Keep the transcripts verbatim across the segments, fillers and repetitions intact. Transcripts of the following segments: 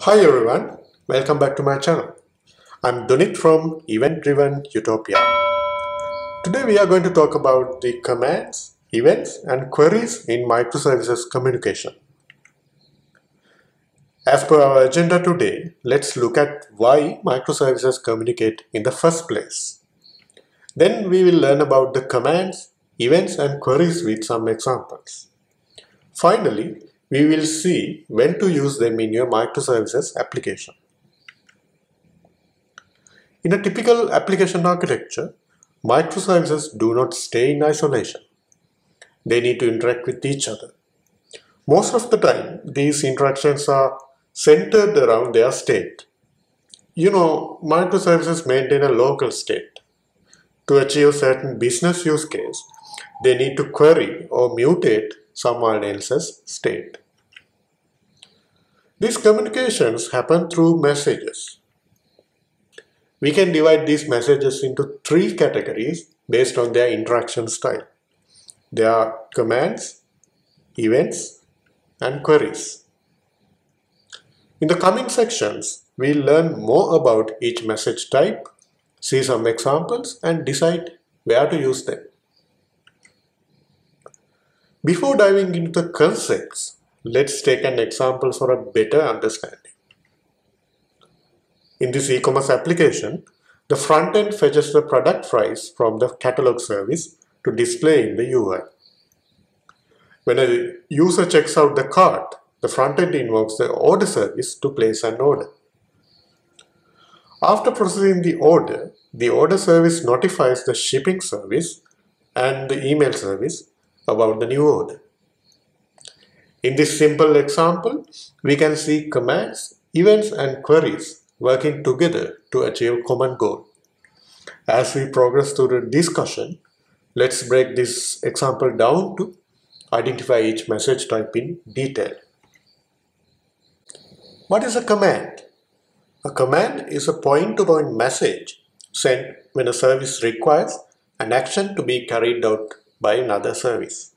Hi everyone, welcome back to my channel. I'm Dunit from Event Driven Utopia. Today we are going to talk about the commands, events and queries in microservices communication. As per our agenda today, let's look at why microservices communicate in the first place. Then we will learn about the commands, events and queries with some examples. Finally, we will see when to use them in your microservices application. In a typical application architecture, microservices do not stay in isolation. They need to interact with each other. Most of the time, these interactions are centered around their state. You know, microservices maintain a local state. To achieve certain business use case, they need to query or mutate someone else's state. These communications happen through messages. We can divide these messages into three categories based on their interaction style. They are commands, events, and queries. In the coming sections, we'll learn more about each message type, see some examples, and decide where to use them. Before diving into the concepts, let's take an example for a better understanding. In this e-commerce application, the front end fetches the product price from the catalog service to display in the U I. When a user checks out the cart, the front end invokes the order service to place an order. After processing the order, the order service notifies the shipping service and the email service about the new order. In this simple example, we can see commands, events and queries working together to achieve a common goal. As we progress through the discussion, let's break this example down to identify each message type in detail. What is a command? A command is a point-to-point message sent when a service requires an action to be carried out by another service.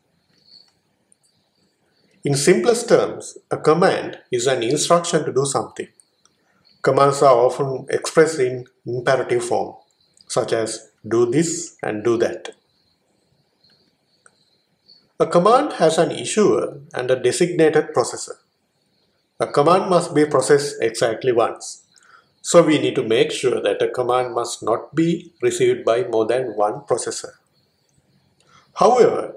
In simplest terms, a command is an instruction to do something. Commands are often expressed in imperative form, such as do this and do that. A command has an issuer and a designated processor. A command must be processed exactly once, so we need to make sure that a command must not be received by more than one processor. However,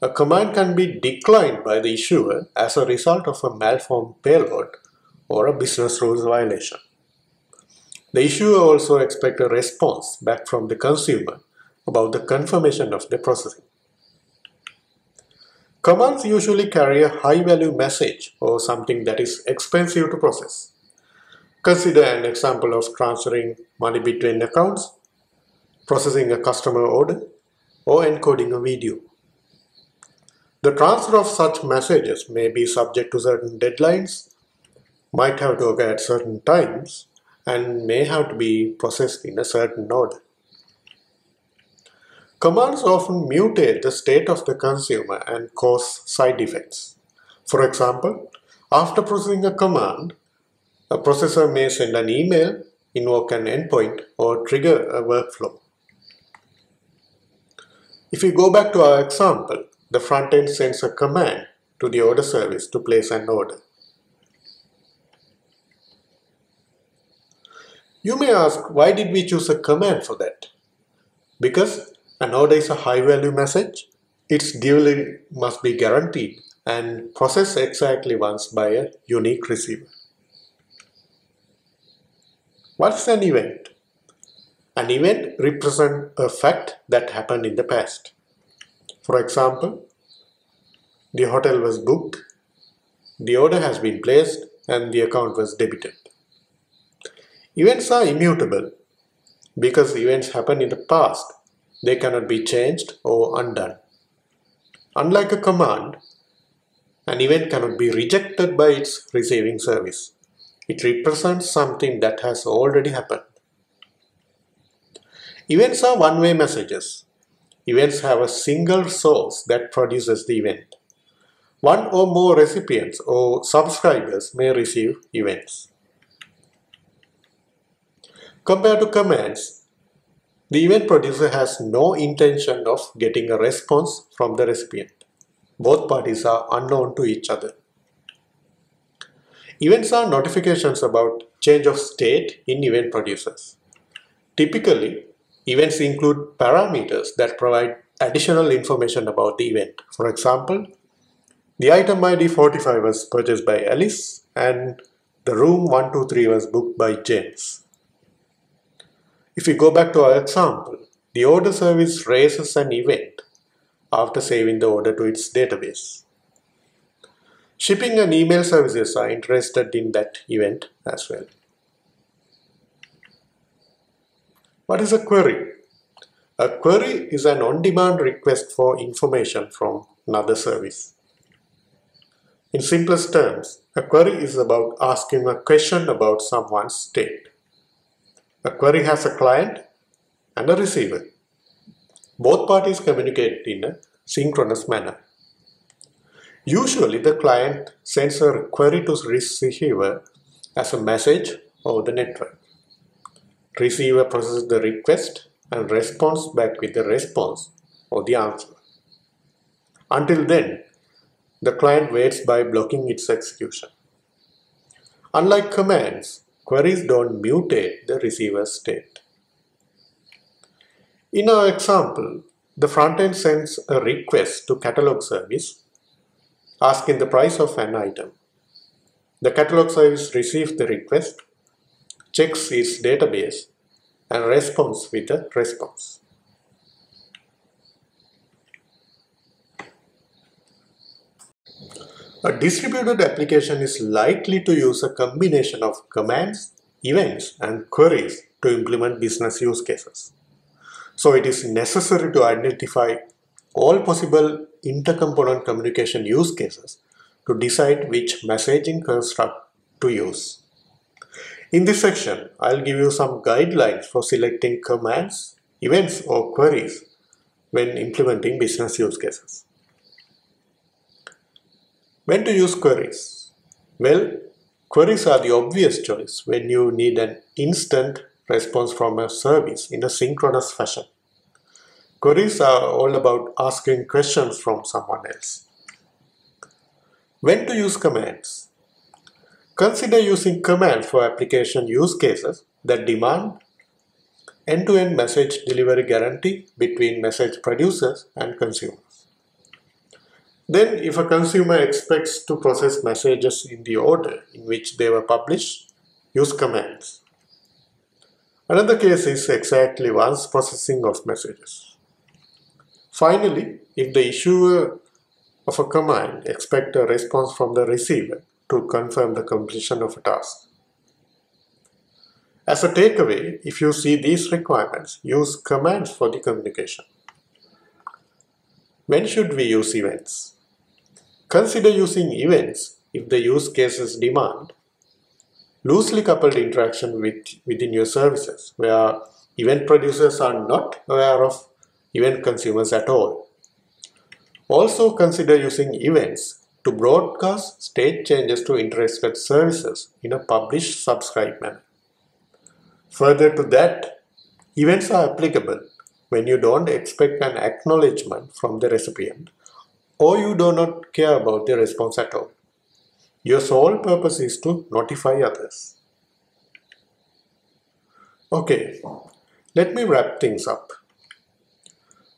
a command can be declined by the issuer as a result of a malformed payload or a business rules violation. The issuer also expects a response back from the consumer about the confirmation of the processing. Commands usually carry a high-value message or something that is expensive to process. Consider an example of transferring money between accounts, processing a customer order, or encoding a video. The transfer of such messages may be subject to certain deadlines, might have to occur at certain times, and may have to be processed in a certain order. Commands often mutate the state of the consumer and cause side effects. For example, after processing a command, a processor may send an email, invoke an endpoint, or trigger a workflow. If we go back to our example, the front end sends a command to the order service to place an order. You may ask, why did we choose a command for that? Because an order is a high-value message, its delivery must be guaranteed and processed exactly once by a unique receiver. What's an event? An event represents a fact that happened in the past. For example, the hotel was booked, the order has been placed, and the account was debited. Events are immutable. Because events happen in the past, they cannot be changed or undone. Unlike a command, an event cannot be rejected by its receiving service. It represents something that has already happened. Events are one-way messages. Events have a single source that produces the event. One or more recipients or subscribers may receive events. Compared to commands, the event producer has no intention of getting a response from the recipient. Both parties are unknown to each other. Events are notifications about change of state in event producers. Typically, events include parameters that provide additional information about the event. For example, the item I D forty-five was purchased by Alice and the room one two three was booked by James. If we go back to our example, the order service raises an event after saving the order to its database. Shipping and email services are interested in that event as well. What is a query? A query is an on-demand request for information from another service. In simplest terms, a query is about asking a question about someone's state. A query has a client and a receiver. Both parties communicate in a synchronous manner. Usually, the client sends a query to receiver as a message over the network. Receiver processes the request and responds back with the response or the answer. Until then, the client waits by blocking its execution. Unlike commands, queries don't mutate the receiver's state. In our example, the front-end sends a request to catalog service asking the price of an item. The catalog service receives the request, checks its database, and responds with a response. A distributed application is likely to use a combination of commands, events, and queries to implement business use cases. So it is necessary to identify all possible intercomponent communication use cases to decide which messaging construct to use. In this section, I'll give you some guidelines for selecting commands, events, or queries when implementing business use cases. When to use queries? Well, queries are the obvious choice when you need an instant response from a service in a synchronous fashion. Queries are all about asking questions from someone else. When to use commands? Consider using commands for application use cases that demand end-to-end message delivery guarantee between message producers and consumers. Then, if a consumer expects to process messages in the order in which they were published, use commands. Another case is exactly once processing of messages. Finally, if the issuer of a command expects a response from the receiver to confirm the completion of a task. As a takeaway, if you see these requirements, use commands for the communication. When should we use events? Consider using events if the use cases demand loosely coupled interaction with, within your services, where event producers are not aware of event consumers at all. Also consider using events to broadcast state changes to interested services in a publish subscribe manner. Further to that, events are applicable when you don't expect an acknowledgement from the recipient or you do not care about the response at all. Your sole purpose is to notify others. Okay, let me wrap things up.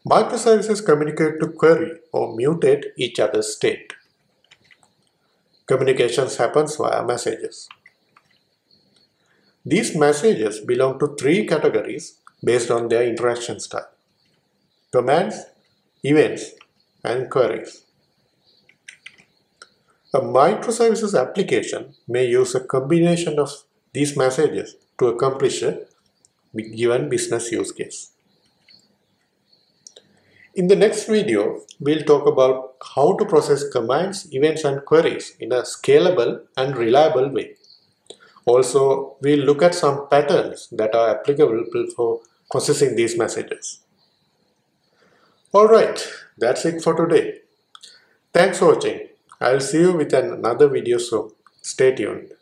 Microservices communicate to query or mutate each other's state. Communications happens via messages. These messages belong to three categories based on their interaction style: commands, events, and queries. A microservices application may use a combination of these messages to accomplish a given business use case. In the next video, we'll talk about how to process commands, events, and queries in a scalable and reliable way. Also, we'll look at some patterns that are applicable for processing these messages. Alright, that's it for today. Thanks for watching. I'll see you with another video soon. Stay tuned.